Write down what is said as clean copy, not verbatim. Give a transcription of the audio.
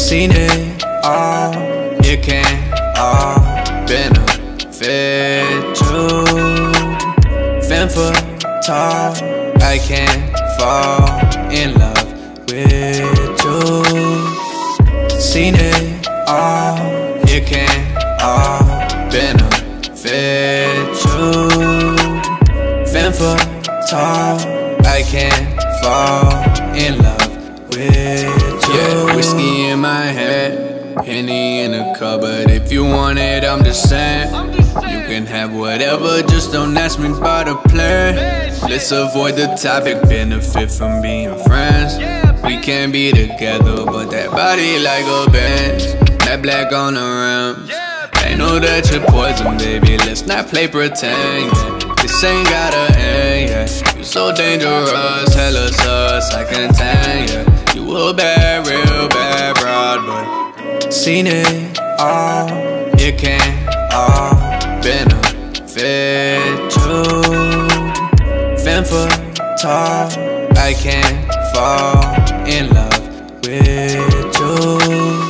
seen it all. You can't all benefit you. Fend for tall, I can't fall in love with you. Seen it all. You can't all benefit you. Fend for tall, I can't fall in love with you. Yeah, whiskey in my head, Henny in a cupboard. If you want it, I'm just saying, you can have whatever, just don't ask me about a plan. Let's avoid the topic, benefit from being friends. We can't be together, but that body like a Benz, that black on the rims. I know that you're poison, baby, let's not play pretend. This ain't gotta end, yeah. You so dangerous, hella sus, I can tell, yeah. You a bad, real bad broad, but seen it all. You can't all benefit you. Fend for tall, I can't fall in love with you.